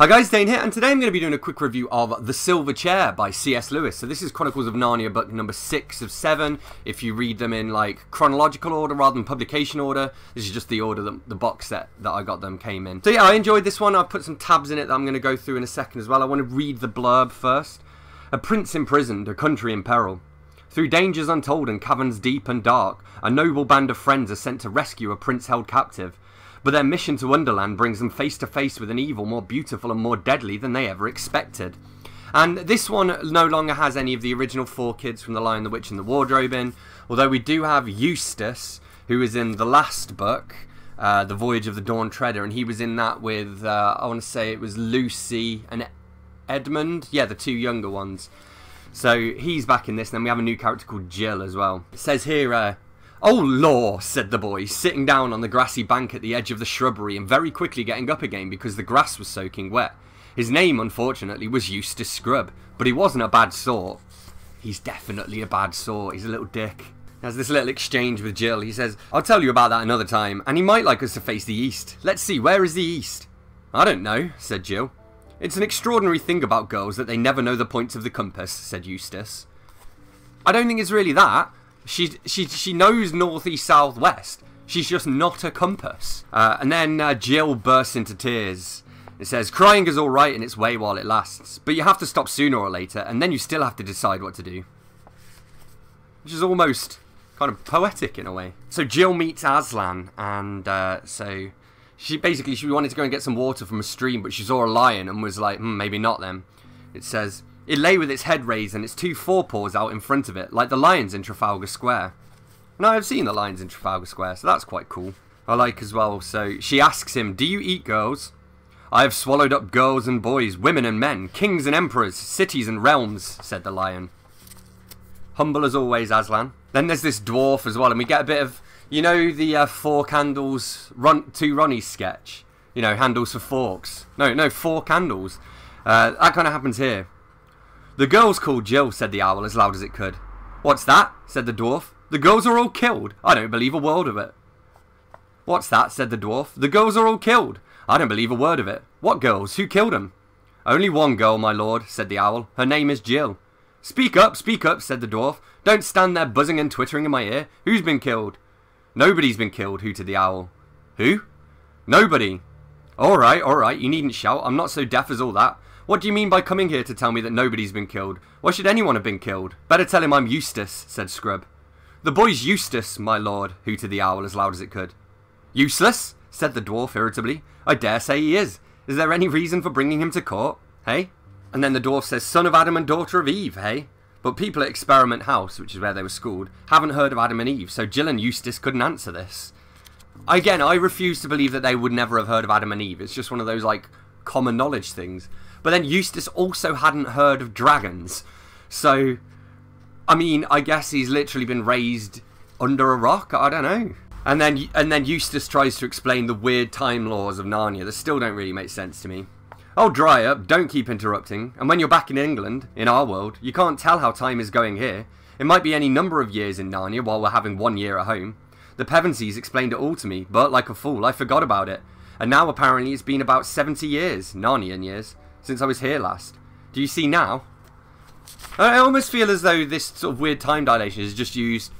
Hi guys, Dane here, and today I'm going to be doing a quick review of The Silver Chair by C.S. Lewis. So this is Chronicles of Narnia book number 6 of 7. If you read them in like chronological order rather than publication order, this is just the order that the box set that I got them came in. So yeah, I enjoyed this one. I've put some tabs in it that I'm going to go through in a second as well. I want to read the blurb first. A prince imprisoned, a country in peril. Through dangers untold and caverns deep and dark, a noble band of friends are sent to rescue a prince held captive. But their mission to Wonderland brings them face to face with an evil more beautiful and more deadly than they ever expected. And this one no longer has any of the original four kids from The Lion, the Witch and the Wardrobe in, although we do have Eustace, who is in the last book, The Voyage of the Dawn Treader, and he was in that with, I want to say it was Lucy and Edmund, yeah, the two younger ones. So he's back in this, and then we have a new character called Jill as well. It says here, "Oh, lor," said the boy, sitting down on the grassy bank at the edge of the shrubbery and very quickly getting up again because the grass was soaking wet. His name, unfortunately, was Eustace Scrub, but he wasn't a bad sort. He's definitely a bad sort. He's a little dick. There's this little exchange with Jill. He says, "I'll tell you about that another time, and he might like us to face the East. Let's see, where is the East?" "I don't know," said Jill. "It's an extraordinary thing about girls that they never know the points of the compass," said Eustace. I don't think it's really that. She knows north, east, south, west. She's just not a compass. And then Jill bursts into tears. It says, "Crying is all right in its way while it lasts, but you have to stop sooner or later, and then you still have to decide what to do." Which is almost kind of poetic in a way. So Jill meets Aslan, and so she wanted to go and get some water from a stream, but she saw a lion and was like, maybe not then. It says, "It lay with its head raised and its two forepaws out in front of it, like the lions in Trafalgar Square." And I've seen the lions in Trafalgar Square, so that's quite cool. I like as well, so she asks him, "Do you eat girls?" "I have swallowed up girls and boys, women and men, kings and emperors, cities and realms," said the lion. Humble as always, Aslan. Then there's this dwarf as well, and we get a bit of, you know, the Four Candles, Two Ronnies sketch? You know, handles for forks. No, four candles. That kind of happens here. "The girl's called Jill," said the owl as loud as it could. "What's that?" said the dwarf. "The girls are all killed. I don't believe a word of it." "What's that?" said the dwarf. "The girls are all killed. I don't believe a word of it." "What girls? Who killed them?" "Only one girl, my lord," said the owl. "Her name is Jill." Speak up," said the dwarf. "Don't stand there buzzing and twittering in my ear. Who's been killed?" "Nobody's been killed," hooted the owl. "Who?" "Nobody." All right, you needn't shout. I'm not so deaf as all that. What do you mean by coming here to tell me that nobody's been killed? Why should anyone have been killed? Better tell him I'm Eustace," said Scrub. "The boy's Eustace, my lord," hooted the owl as loud as it could. "Useless?" said the dwarf irritably. "I dare say he is. Is there any reason for bringing him to court, hey?" And then the dwarf says, "Son of Adam and daughter of Eve, hey? But people at Experiment House, which is where they were schooled, haven't heard of Adam and Eve, so Jill and Eustace couldn't answer this." Again, I refuse to believe that they would never have heard of Adam and Eve. It's just one of those, like, common knowledge things. But then Eustace also hadn't heard of dragons. So, I mean, I guess he's literally been raised under a rock. I don't know. And then Eustace tries to explain the weird time laws of Narnia that still don't really make sense to me. "Oh, dry up. Don't keep interrupting. And when you're back in England, in our world, you can't tell how time is going here. It might be any number of years in Narnia while we're having 1 year at home. The Pevensies explained it all to me, but like a fool, I forgot about it. And now apparently it's been about 70 years, Narnian years, since I was here last. Do you see now?" I almost feel as though this sort of weird time dilation is just used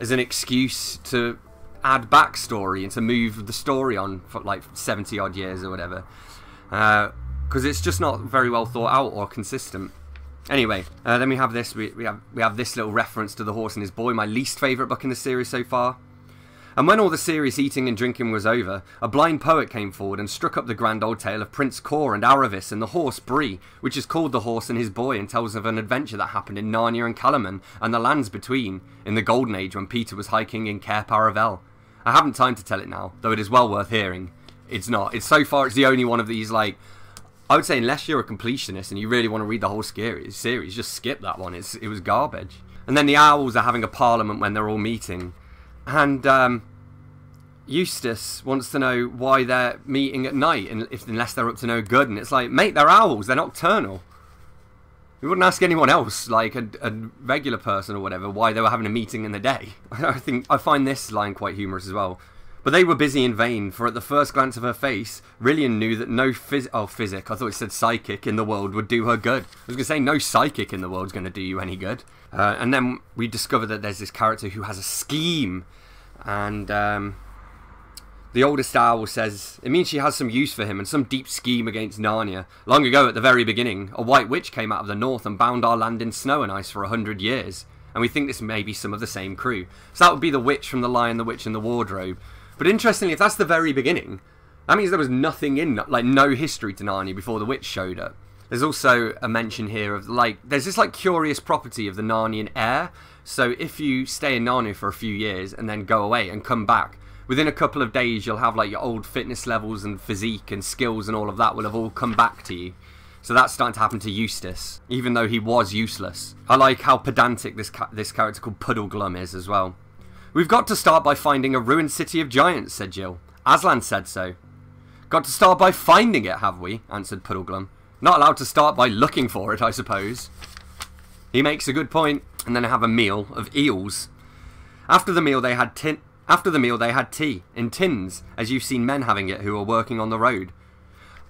as an excuse to add backstory and to move the story on for like 70 odd years or whatever. Because it's just not very well thought out or consistent. Anyway, then we have this. We have this little reference to The Horse and His Boy, my least favourite book in the series so far. "And when all the serious eating and drinking was over, a blind poet came forward and struck up the grand old tale of Prince Kor and Aravis and the horse Bree, which is called The Horse and His Boy and tells of an adventure that happened in Narnia and Calormen and the lands between, in the Golden Age when Peter was hiking in Cair Paravel. I haven't time to tell it now, though it is well worth hearing." It's not. It's so far, it's the only one of these, like, I would say unless you're a completionist and you really want to read the whole series, just skip that one. It was garbage. And then the owls are having a parliament when they're all meeting. And Eustace wants to know why they're meeting at night unless they're up to no good. And it's like, mate, they're owls. They're nocturnal. We wouldn't ask anyone else, like a regular person or whatever, why they were having a meeting in the day. I find this line quite humorous as well. But they were busy in vain, for at the first glance of her face, Rilian knew that no physic, I thought it said psychic, in the world would do her good. I was going to say, no psychic in the world's going to do you any good. And then we discover that there's this character who has a scheme, and the oldest owl says, it means she has some use for him and some deep scheme against Narnia. Long ago, at the very beginning, a white witch came out of the north and bound our land in snow and ice for 100 years. And we think this may be some of the same crew. So that would be the witch from The Lion, the Witch and the Wardrobe. But interestingly, if that's the very beginning, that means there was nothing in, like, no history to Narnia before the witch showed up. There's also a mention here of, like, there's this, like, curious property of the Narnian air. So if you stay in Narnia for a few years and then go away and come back, within a couple of days you'll have, like, your old fitness levels and physique and skills and all of that will have all come back to you. So that's starting to happen to Eustace, even though he was useless. I like how pedantic this character called Puddleglum is as well. We've got to start by finding a ruined city of giants, said Jill. Aslan said so. Got to start by finding it, have we? Answered Puddleglum. Not allowed to start by looking for it, I suppose. He makes a good point. And then I have a meal of eels. After the meal, they had tea in tins, as you've seen men having it who are working on the road.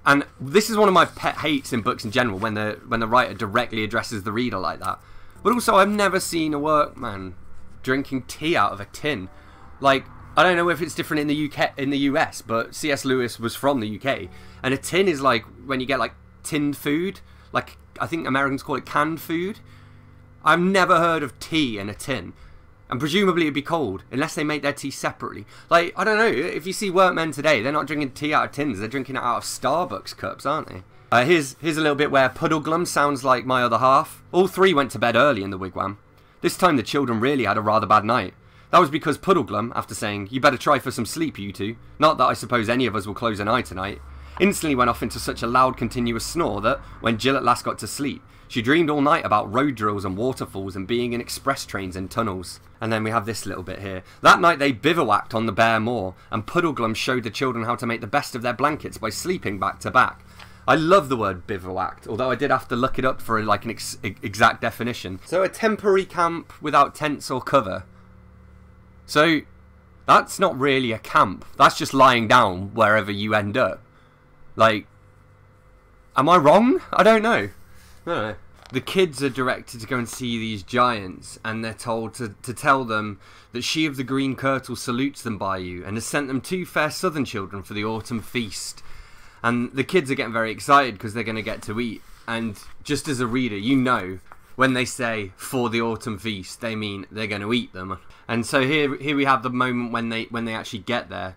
And this is one of my pet hates in books in general, when the writer directly addresses the reader like that. But also, I've never seen a workman drinking tea out of a tin. Like, I don't know if it's different in the UK, in the US, but C.S. Lewis was from the UK, and a tin is like when you get like tinned food. Like, I think Americans call it canned food. I've never heard of tea in a tin, and presumably it'd be cold unless they make their tea separately. Like, I don't know, if you see workmen today, they're not drinking tea out of tins, they're drinking it out of Starbucks cups, aren't they? Here's a little bit where Puddleglum sounds like my other half. All three went to bed early in the wigwam. This time the children really had a rather bad night. That was because Puddleglum, after saying, "You better try for some sleep, you two. Not that I suppose any of us will close an eye tonight," instantly went off into such a loud continuous snore that, when Jill at last got to sleep, she dreamed all night about road drills and waterfalls and being in express trains and tunnels. And then we have this little bit here. That night they bivouacked on the bare moor, and Puddleglum showed the children how to make the best of their blankets by sleeping back to back. I love the word bivouacked, although I did have to look it up for like an exact definition. So a temporary camp without tents or cover. So that's not really a camp. That's just lying down wherever you end up. Like, am I wrong? I don't know. No. The kids are directed to go and see these giants, and they're told to tell them that she of the green kirtle salutes them by you and has sent them 2 fair southern children for the autumn feast. And the kids are getting very excited because they're going to get to eat. And just as a reader, you know, when they say for the autumn feast, they mean they're going to eat them. And so here we have the moment when they actually get there.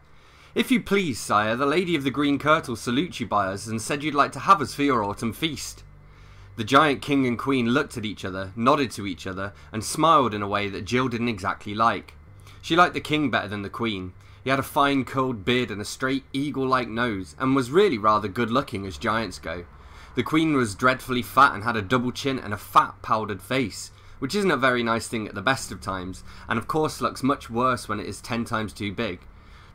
"If you please, sire, the lady of the green kirtle salutes you by us and said you'd like to have us for your autumn feast." The giant king and queen looked at each other, nodded to each other, and smiled in a way that Jill didn't exactly like. She liked the king better than the queen. He had a fine curled beard and a straight eagle-like nose, and was really rather good-looking as giants go. The queen was dreadfully fat and had a double chin and a fat, powdered face, which isn't a very nice thing at the best of times, and of course looks much worse when it is 10 times too big.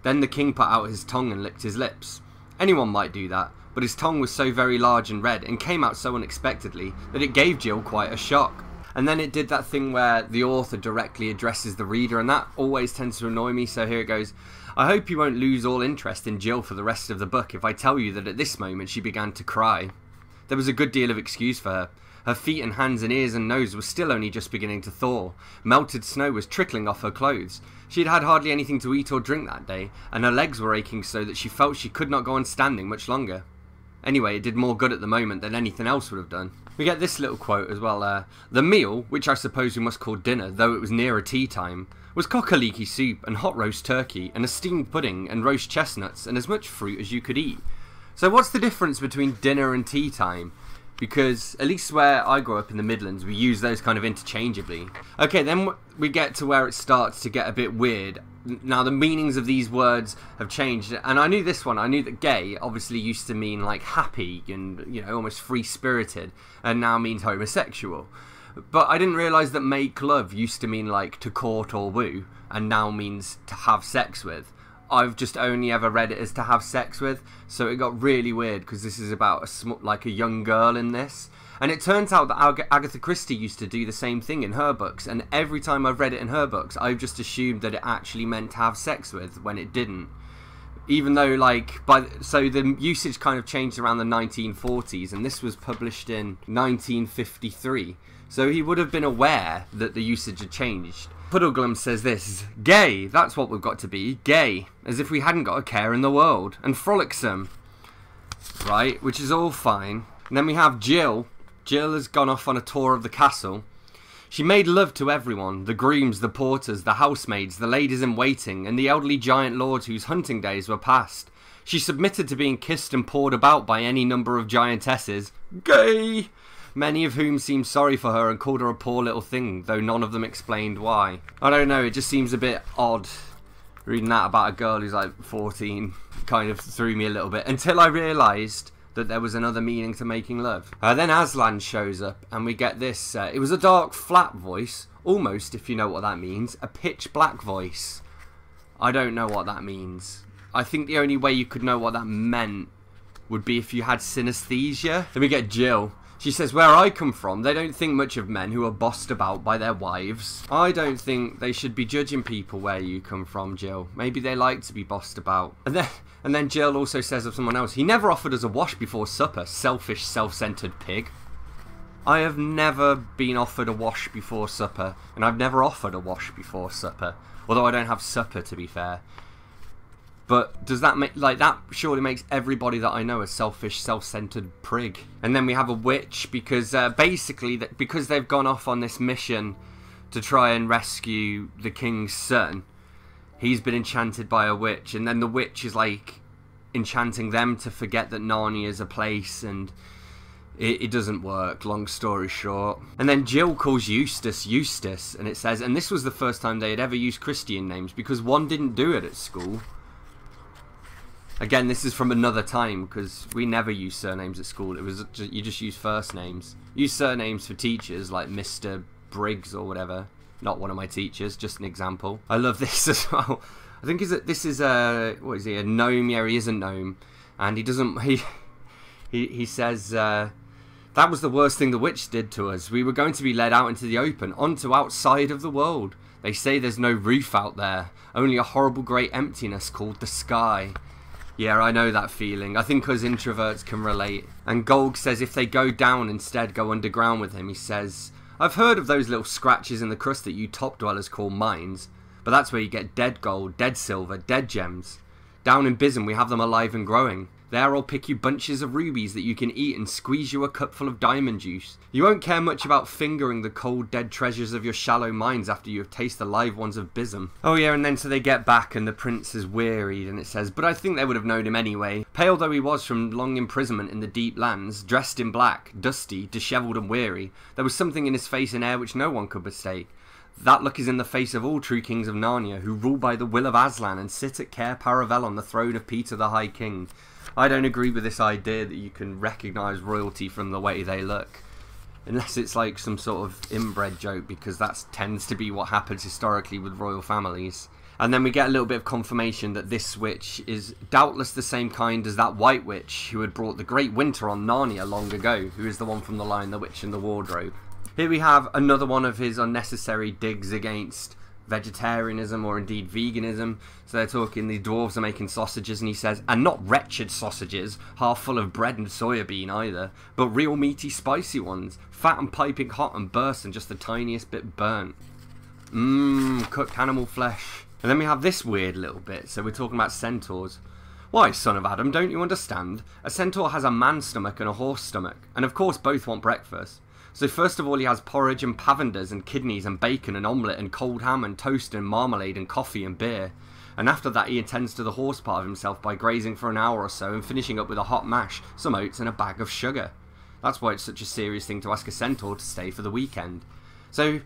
Then the king put out his tongue and licked his lips. Anyone might do that, but his tongue was so very large and red and came out so unexpectedly that it gave Jill quite a shock. And then it did that thing where the author directly addresses the reader, and that always tends to annoy me, so here it goes. "I hope you won't lose all interest in Jill for the rest of the book if I tell you that at this moment she began to cry." There was a good deal of excuse for her. Her feet and hands and ears and nose were still only just beginning to thaw. Melted snow was trickling off her clothes. She had had hardly anything to eat or drink that day, and her legs were aching so that she felt she could not go on standing much longer. Anyway, it did more good at the moment than anything else would have done. We get this little quote as well. "The meal, which I suppose we must call dinner, though it was nearer tea time, was cock-a-leeky soup and hot roast turkey and a steamed pudding and roast chestnuts and as much fruit as you could eat." So what's the difference between dinner and tea time? Because at least where I grew up in the Midlands, we use those kind of interchangeably. Okay, then we get to where it starts to get a bit weird. Now the meanings of these words have changed, and I knew this one. I knew that gay obviously used to mean like happy and, you know, almost free-spirited, and now means homosexual. But I didn't realise that make love used to mean like to court or woo, and now means to have sex with. I've just only ever read it as to have sex with, so it got really weird because this is about a young girl in this. And it turns out that Agatha Christie used to do the same thing in her books, and every time I've read it in her books, I've just assumed that it actually meant to have sex with when it didn't. Even though, like, so the usage kind of changed around the 1940s, and this was published in 1953. So he would have been aware that the usage had changed. Puddleglum says this: "Gay, that's what we've got to be, gay, as if we hadn't got a care in the world, and frolicsome." Right, which is all fine. And then we have Jill. Jill has gone off on a tour of the castle. "She made love to everyone, the grooms, the porters, the housemaids, the ladies in waiting, and the elderly giant lords whose hunting days were past. She submitted to being kissed and pawed about by any number of giantesses, gay, many of whom seemed sorry for her and called her a poor little thing, though none of them explained why." I don't know, it just seems a bit odd. Reading that about a girl who's like 14 kind of threw me a little bit, until I realised that there was another meaning to making love. Then Aslan shows up, and we get this. It was a dark, flat voice, almost, if you know what that means, a pitch black voice. I don't know what that means. I think the only way you could know what that meant would be if you had synesthesia. Then we get Jill. She says, "Where I come from, they don't think much of men who are bossed about by their wives." I don't think they should be judging people where you come from, Jill. Maybe they like to be bossed about. And then Jill also says of someone else, "He never offered us a wash before supper, selfish, self-centered pig." I have never been offered a wash before supper, and I've never offered a wash before supper. Although I don't have supper, to be fair. But does that make, like, that surely makes everybody that I know a selfish, self-centered prig. And then we have a witch, because basically, because they've gone off on this mission to try and rescue the king's son, he's been enchanted by a witch, and then the witch is, like, enchanting them to forget that Narnia is a place, and it doesn't work, long story short. And then Jill calls Eustace, Eustace, and it says, and this was the first time they had ever used Christian names, because one didn't do it at school. Again, this is from another time, because we never used surnames at school. It was just, you just use first names. Use surnames for teachers, like Mr. Briggs or whatever. Not one of my teachers, just an example. I love this as well. I think this is a, what is he, a gnome? Yeah, he is a gnome. And he doesn't, he says, "That was the worst thing the witch did to us. We were going to be led out into the open, onto outside of the world. They say there's no roof out there, only a horrible great emptiness called the sky." Yeah, I know that feeling. I think us introverts can relate. And Golg says if they go down instead, go underground with him. He says, "I've heard of those little scratches in the crust that you top-dwellers call mines, but that's where you get dead gold, dead silver, dead gems. Down in Bism, we have them alive and growing. There I'll pick you bunches of rubies that you can eat and squeeze you a cupful of diamond juice. You won't care much about fingering the cold, dead treasures of your shallow mines after you have tasted the live ones of Bism." Oh yeah, and then so they get back and the prince is wearied, and it says, "But I think they would have known him anyway. Pale though he was from long imprisonment in the deep lands, dressed in black, dusty, dishevelled and weary, there was something in his face and air which no one could mistake. That look is in the face of all true kings of Narnia, who rule by the will of Aslan and sit at Cair Paravel on the throne of Peter the High King." I don't agree with this idea that you can recognise royalty from the way they look. Unless it's like some sort of inbred joke, because that tends to be what happens historically with royal families. And then we get a little bit of confirmation that this witch is doubtless the same kind as that white witch who had brought the great winter on Narnia long ago, who is the one from The Lion, the Witch and the Wardrobe. Here we have another one of his unnecessary digs against vegetarianism, or indeed veganism. So they're talking, the dwarves are making sausages, and he says, "And not wretched sausages, half full of bread and soya bean either, but real meaty spicy ones, fat and piping hot and burst and just the tiniest bit burnt." Cooked animal flesh. And then we have this weird little bit, so we're talking about centaurs. "Why, son of Adam, don't you understand? A centaur has a man's stomach and a horse stomach, and of course both want breakfast. So first of all he has porridge and pavenders and kidneys and bacon and omelette and cold ham and toast and marmalade and coffee and beer. And after that he attends to the horse part of himself by grazing for an hour or so and finishing up with a hot mash, some oats and a bag of sugar. That's why it's such a serious thing to ask a centaur to stay for the weekend." So,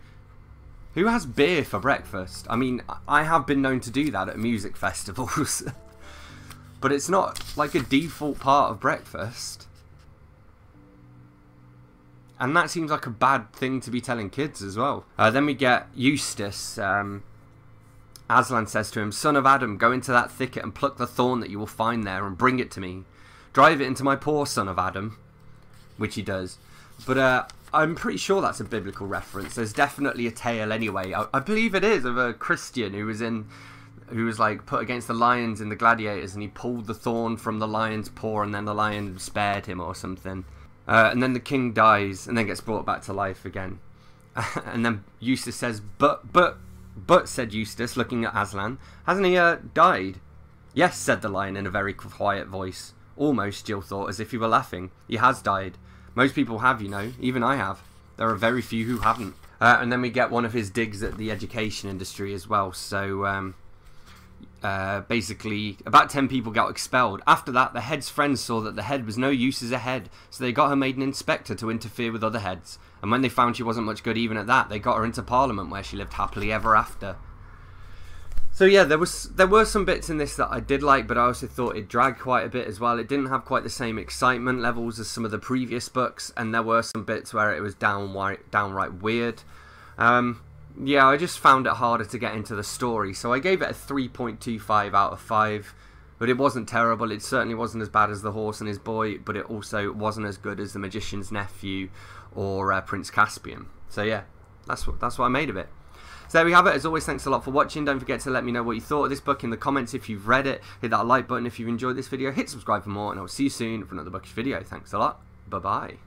who has beer for breakfast? I mean, I have been known to do that at music festivals. But it's not like a default part of breakfast. And that seems like a bad thing to be telling kids as well. Then we get Eustace. Aslan says to him, "Son of Adam, go into that thicket and pluck the thorn that you will find there and bring it to me. Drive it into my poor son of Adam." Which he does. But I'm pretty sure that's a biblical reference. There's definitely a tale anyway. I believe it is of a Christian who was like put against the lions in the gladiators, and he pulled the thorn from the lion's paw, and then the lion spared him or something. And then the king dies and then gets brought back to life again. And then Eustace says, but said Eustace, looking at Aslan, "Hasn't he died?" "Yes," said the lion in a very quiet voice. Almost, Jill thought, as if he were laughing. "He has died. Most people have, you know. Even I have. There are very few who haven't." And then we get one of his digs at the education industry as well. So basically, about 10 people got expelled. After that, the head's friends saw that the head was no use as a head, so they got her made an inspector to interfere with other heads. And when they found she wasn't much good even at that, they got her into Parliament, where she lived happily ever after. So yeah, there were some bits in this that I did like, but I also thought it dragged quite a bit as well. It didn't have quite the same excitement levels as some of the previous books, and there were some bits where it was downright weird. Yeah, I just found it harder to get into the story, so I gave it a 3.25 out of 5, but it wasn't terrible. It certainly wasn't as bad as The Horse and His Boy, but it also wasn't as good as The Magician's Nephew or Prince Caspian. So yeah, that's what I made of it. So there we have it. As always, thanks a lot for watching. Don't forget to let me know what you thought of this book in the comments if you've read it. Hit that like button if you've enjoyed this video. Hit subscribe for more, and I'll see you soon for another bookish video. Thanks a lot. Bye-bye.